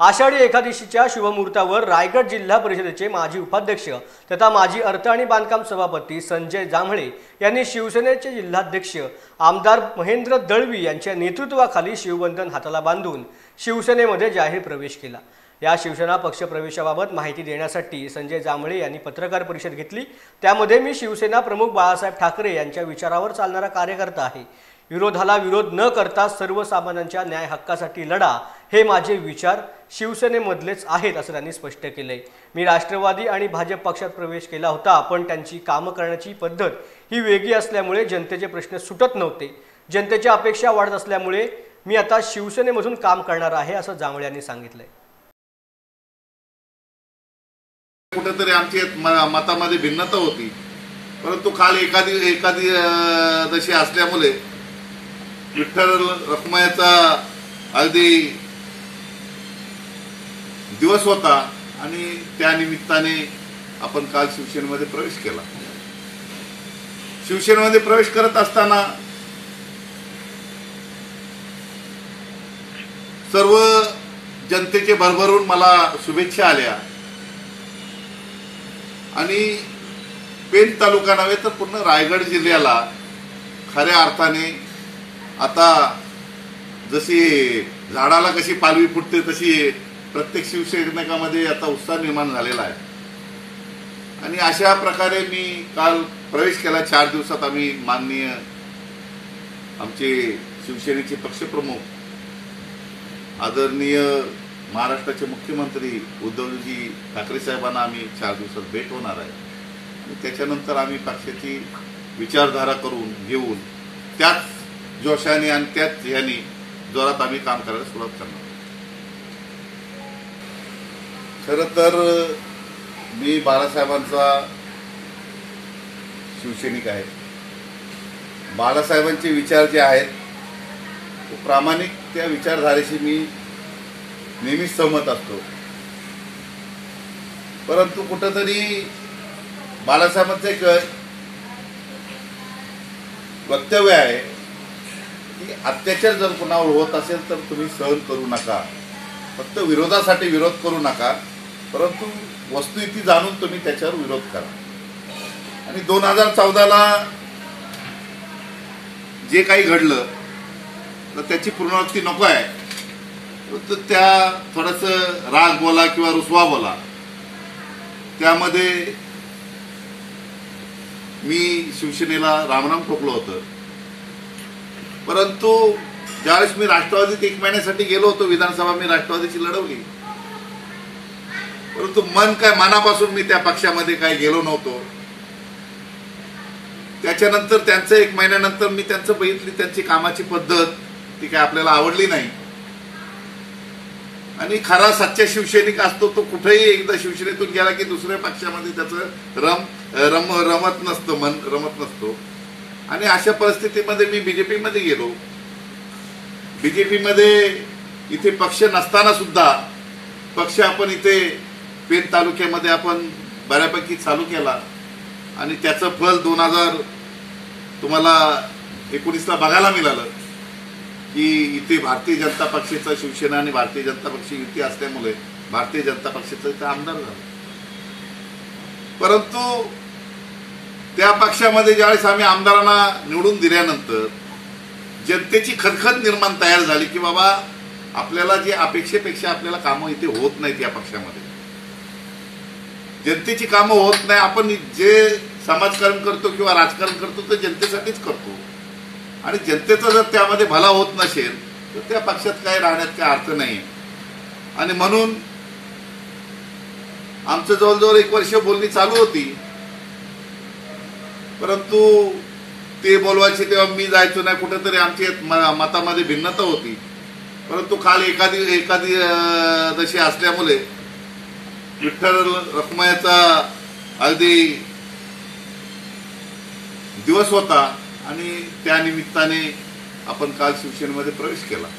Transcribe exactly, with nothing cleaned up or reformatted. आषाढी एकादशीच्या शुभमुहूर्तावर रायगड जिल्हा परिषदेचे माजी उपाध्यक्ष तथा माजी अर्थ आणि बांधकाम सभापती संजय जांभळे यांनी शिवसेनेचे जिल्हाध्यक्ष आमदार महेंद्र दळवी यांच्या नेतृत्वाखाली शिवबंधन हाताला बांधून शिवसेनेमध्ये जाहीर प्रवेश केला। या शिवसेना पक्ष प्रवेशाबाबत माहिती देण्यासाठी संजय जांभळे यांनी पत्रकार परिषद घेतली। त्यामध्ये मी शिवसेना प्रमुख बाळासाहेब ठाकरे यांच्या विचारावर चालणारा कार्यकर्ता आहे। विरोधाला विरोध न करता सर्वसामान्यांच्या न्याय हक्कासाठी लढा हे माझे विचार शिवसेनेमधलेच आहेत असे त्यांनी स्पष्ट केले। मी राष्ट्रवादी आणि भाजप पक्षात प्रवेश केला होता, पण त्यांची काम करण्याची पद्धत ही वेगळी असल्यामुळे जनतेचे प्रश्न सुटत नव्हते। जनतेच्या अपेक्षा वाढत असल्यामुळे मी आता शिवसेनेमधून काम करणार आहे असं जांभळे यांनी सांगितले। कुठेतरी आमची मतामध्ये भिन्नता होती, परंतु काल एखादी एखादी दशी असल्यामुळे विठ्ठल रखमायाचा अगदी दिवस होता आणि त्या निमित्ताने आपण काल शिवसेनेमध्ये प्रवेश केला। शिवसेनेमध्ये प्रवेश करत असताना सर्व जनतेचे भरभरून मला शुभेच्छा आल्या आणि पेण तालुका नव्हे तर पूर्ण रायगड जिल्ह्याला खऱ्या अर्थाने आता जशी झाडाला कशी पालवी फुटते तशी प्रत्येक शिवसैनिकामध्ये आता उत्साह निर्माण झालेला आहे आणि अशा प्रकारे मी काल प्रवेश केला। चार दिवसात आम्ही माननीय आमचे शिवसेनेचे पक्षप्रमुख आदरणीय महाराष्ट्राचे मुख्यमंत्री उद्धवजी ठाकरे साहेबांना आम्ही चार दिवसात भेट होणार आहे आणि त्याच्यानंतर आम्ही पक्षाची विचारधारा करून घेऊन त्याच जोशाने आणि त्याच यांनी जोरात आम्ही काम करायला सुरुवात करणार। खरं तर मी बाळासाहेबांचा शिवसैनिक आहे। बाळासाहेबांचे विचार जे आहेत तो प्रामाणिक त्या विचारधारेशी मी नेहमी सहमत असतो, परंतु कुठेतरी बाळासाहेबांचं एक वक्तव्य आहे की अत्याचार जर कोणावर होत असेल तर तुम्ही सहन करू नका, फक्त विरोधासाठी विरोध करू नका, परंतु वस्तुस्थिती जाणून तुम्ही त्याच्यावर विरोध करा। आणि दोन हजार चौदाला जे काही घडलं तर त्याची पुनरावृत्ती नको आहे। तर त्या थोडंसं राग बोला किंवा रुसवा बोला त्यामध्ये मी शिवसेनेला रामराम ठोकलं होतं, परंतु ज्यावेळेस मी राष्ट्रवादीत एक महिन्यासाठी गेलो होतो विधानसभा मी राष्ट्रवादीची लढवली, परंतु मन काय मनापासून मी त्या पक्षामध्ये काय गेलो नव्हतो। त्याच्यानंतर त्यांचं एक महिन्यानंतर मी त्यांचं बघितली, त्यांची कामाची पद्धत ती काय आपल्याला आवडली नाही आणि खरा सच्चा शिवसैनिक असतो तो कुठेही एकदा शिवसेनेतून गेला की दुसऱ्या पक्षामध्ये त्याचं रम रम रमत नसतं मन रमत नसतो आणि अशा परिस्थितीमध्ये मी बीजेपीमध्ये गेलो। बीजेपीमध्ये इथे पक्ष नसताना सुद्धा पक्ष आपण इथे पेण तालुक्यामध्ये आपण बऱ्यापैकी चालू केला आणि त्याचं फल दोन हजार तुम्हाला एकोणीसला बघायला मिळालं की इथे भारतीय जनता पक्षाचा शिवसेना आणि भारतीय जनता पक्ष युती असल्यामुळे भारतीय जनता पक्षाचा इथं आमदार झाला। परंतु त्या पक्षामध्ये ज्यावेळेस आम्ही आमदारांना निवडून दिल्यानंतर जनतेची खदखद निर्माण तयार झाली की बाबा आपल्याला जे अपेक्षेपेक्षा आपल्याला कामं इथे होत नाहीत, या पक्षामध्ये जनतेची कामं होत नाही। आपण जे समाजकारण करतो किंवा राजकारण करतो ते जनतेसाठीच करतो आणि जनतेचा जर त्यामध्ये भला होत नसेल तर त्या पक्षात काय राहण्यात काय अर्थ नाही। आणि म्हणून आमचं जवळजवळ एक वर्ष बोलणी चालू होती, परंतु ते बोलवायचे तेव्हा मी जायचो नाही, कुठेतरी आमची मतामध्ये भिन्नता होती, परंतु काल एखादी एखादी दशी असल्यामुळे विठ्ठल रखमायाचा अगदी दिवस होता आणि त्या निमित्ताने आपण काल शिवसेनेमध्ये प्रवेश केला।